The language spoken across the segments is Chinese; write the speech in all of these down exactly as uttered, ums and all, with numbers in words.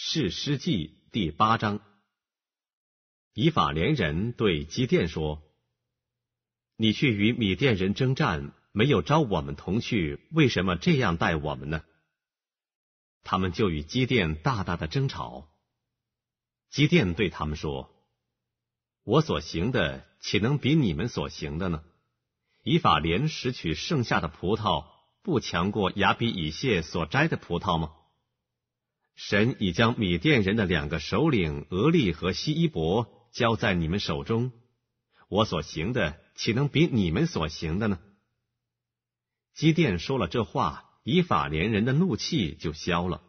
士师记第八章，以法莲人对基甸说：“你去与米甸人征战，没有招我们同去，为什么这样待我们呢？”他们就与基甸大大的争吵。基甸对他们说：“我所行的，岂能比你们所行的呢？以法莲拾取剩下的葡萄，不强过亚比以谢所摘的葡萄吗？神已将米甸人的两个首领俄利和西伊伯交在你们手中，我所行的岂能比你们所行的呢？”基甸说了这话，以法莲人的怒气就消了。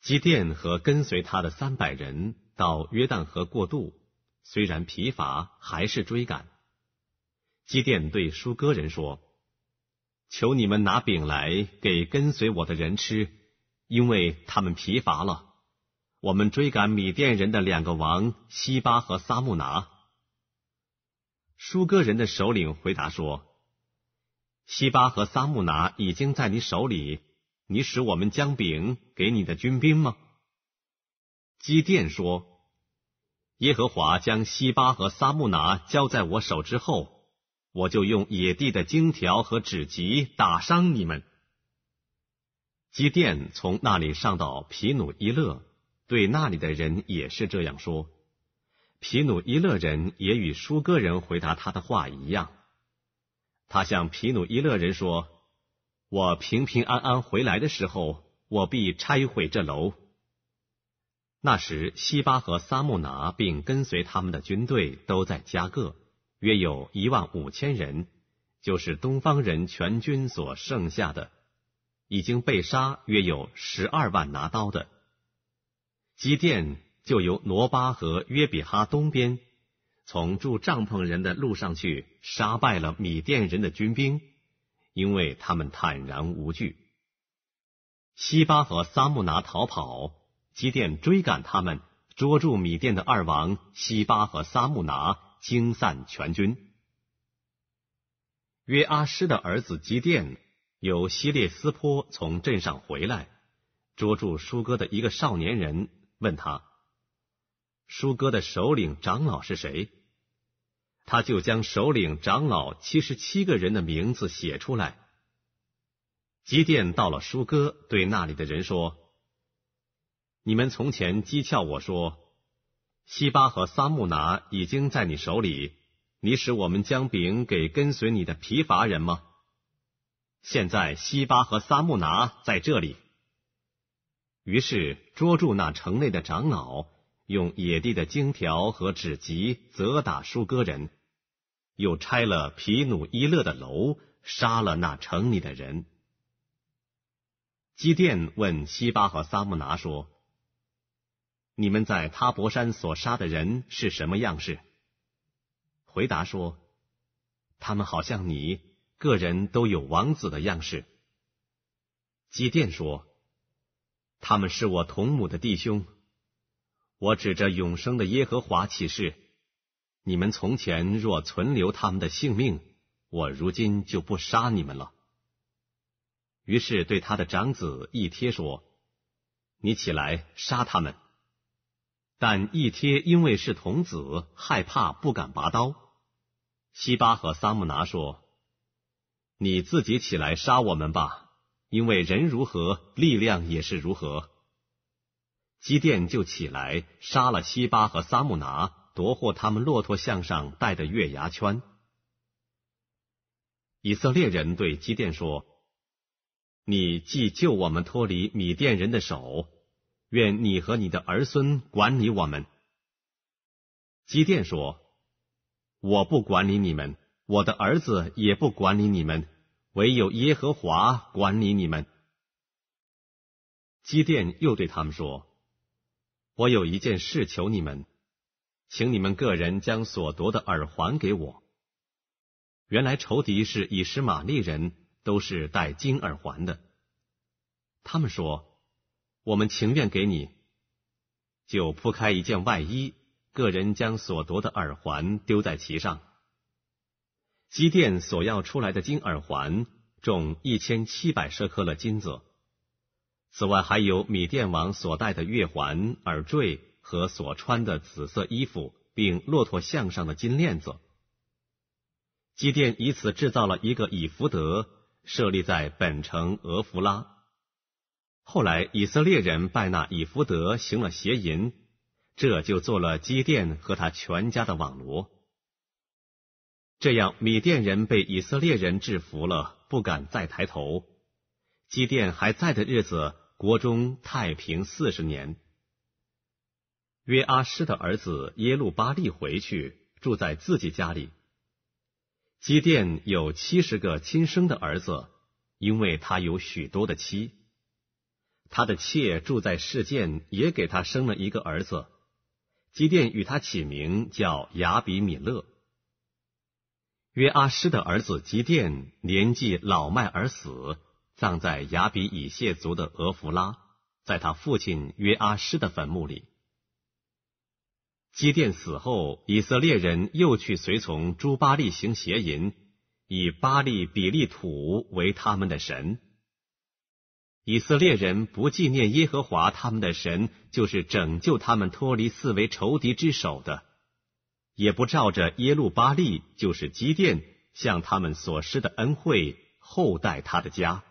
基甸和跟随他的三百人到约旦河过渡，虽然疲乏，还是追赶。基甸对舒哥人说：“求你们拿饼来给跟随我的人吃，因为他们疲乏了。我们追赶米甸人的两个王西巴和撒木拿。”舒哥人的首领回答说：“西巴和撒木拿已经在你手里，你使我们将饼给你的军兵吗？”基甸说：“耶和华将西巴和撒木拿交在我手之后，我就用野地的荆条和指棘打伤你们。”基甸从那里上到皮努伊勒，对那里的人也是这样说。皮努伊勒人也与舒哥人回答他的话一样。他向皮努伊勒人说：“我平平安安回来的时候，我必拆毁这楼。”那时西巴和撒木拿并跟随他们的军队都在加各，约有一万五千人，就是东方人全军所剩下的。已经被杀约有十二万拿刀的。基甸就由挪巴和约比哈东边，从住帐篷人的路上去，杀败了米甸人的军兵，因为他们坦然无惧。西巴和撒木拿逃跑，基甸追赶他们，捉住米甸的二王西巴和撒木拿，惊散全军。约阿施的儿子基甸由希列斯坡从镇上回来，捉住舒哥的一个少年人，问他：“舒哥的首领长老是谁？”他就将首领长老七十七个人的名字写出来。基甸到了舒哥，对那里的人说：“你们从前讥诮我说，西巴和撒木拿已经在你手里，你使我们将饼给跟随你的疲乏人吗？现在西巴和撒木拿在这里。”于是捉住那城内的长老，用野地的荆条和指棘责打舒哥人，又拆了皮努伊勒的楼，杀了那城里的人。基甸问西巴和撒木拿说：“你们在他伯山所杀的人是什么样式？”回答说：“他们好像你，个人都有王子的样式。”基甸说：“他们是我同母的弟兄。我指着永生的耶和华起誓，你们从前若存留他们的性命，我如今就不杀你们了。”于是对他的长子以帖说：“你起来杀他们。”但以帖因为是童子，害怕不敢拔刀。西巴和撒木拿说：“你自己起来杀我们吧，因为人如何，力量也是如何。”基甸就起来杀了西巴和撒木拿，夺获他们骆驼项上戴的月牙圈。以色列人对基甸说：“你既救我们脱离米甸人的手，愿你和你的儿孙管理我们。”基甸说：“我不管理你们，我的儿子也不管理你们，唯有耶和华管理你们。”基甸又对他们说：“我有一件事求你们，请你们个人将所夺的耳环给我。”原来仇敌是以实玛利人，都是戴金耳环的。他们说：“我们情愿给你。”就铺开一件外衣，个人将所夺的耳环丢在其上。基甸所要出来的金耳环重一千七百舍克勒金子，此外还有米甸王所戴的月环、耳坠和所穿的紫色衣服，并骆驼项上的金链子。基甸以此制造了一个以弗得，设立在本城俄弗拉。后来以色列人拜纳以弗得行了邪淫，这就做了基甸和他全家的网罗。这样米甸人被以色列人制服了，不敢再抬头。基甸还在的日子，国中太平四十年。约阿施的儿子耶路巴利回去，住在自己家里。基甸有七十个亲生的儿子，因为他有许多的妻。他的妾住在示剑，也给他生了一个儿子。基甸与他起名叫亚比米勒。约阿施的儿子基甸年纪老迈而死，葬在亚比以谢族的俄弗拉，在他父亲约阿施的坟墓里。基甸死后，以色列人又去随从朱巴利行邪淫，以巴利比利土为他们的神。以色列人不纪念耶和华他们的神，就是拯救他们脱离四围仇敌之手的，也不照着耶路巴利，就是基甸向他们所施的恩惠厚待他的家。